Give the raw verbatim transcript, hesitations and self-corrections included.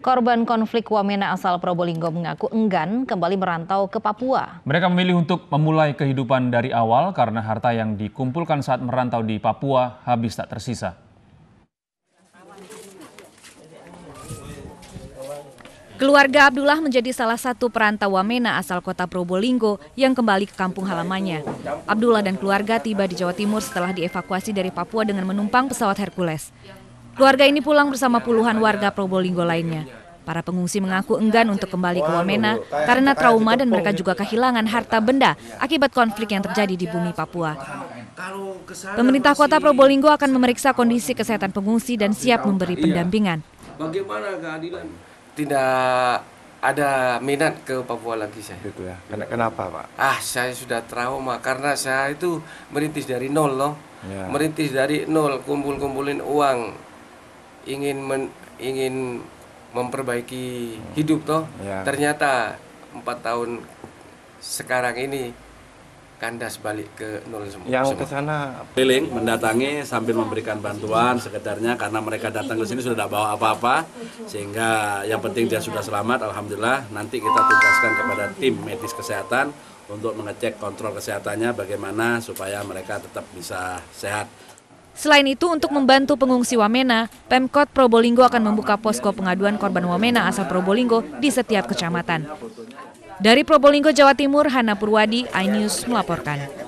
Korban konflik Wamena asal Probolinggo mengaku enggan kembali merantau ke Papua. Mereka memilih untuk memulai kehidupan dari awal karena harta yang dikumpulkan saat merantau di Papua habis tak tersisa. Keluarga Abdullah menjadi salah satu perantau Wamena asal kota Probolinggo yang kembali ke kampung halamannya. Abdullah dan keluarga tiba di Jawa Timur setelah dievakuasi dari Papua dengan menumpang pesawat Hercules. Keluarga ini pulang bersama puluhan warga Probolinggo lainnya. Para pengungsi mengaku enggan untuk kembali ke Wamena karena trauma dan mereka juga kehilangan harta benda akibat konflik yang terjadi di bumi Papua. Pemerintah kota Probolinggo akan memeriksa kondisi kesehatan pengungsi dan siap memberi pendampingan. Bagaimana keadilan? Tidak ada minat ke Papua lagi saya. Itu ya. Kenapa, Pak? Ah, saya sudah trauma karena saya itu merintis dari nol loh. Ya. Merintis dari nol, kumpul-kumpulin uang. ingin men, ingin memperbaiki hidup toh ya. Ternyata empat tahun sekarang ini kandas balik ke nol semua. Yang ke sana keliling mendatangi sambil memberikan bantuan sekedarnya karena mereka datang ke sini sudah tidak bawa apa-apa sehingga yang penting dia sudah selamat, alhamdulillah. Nanti kita tugaskan kepada tim medis kesehatan untuk mengecek kontrol kesehatannya bagaimana supaya mereka tetap bisa sehat. Selain itu, untuk membantu pengungsi Wamena, Pemkot Probolinggo akan membuka posko pengaduan korban Wamena asal Probolinggo di setiap kecamatan. Dari Probolinggo, Jawa Timur, Hana Purwadi, I News melaporkan.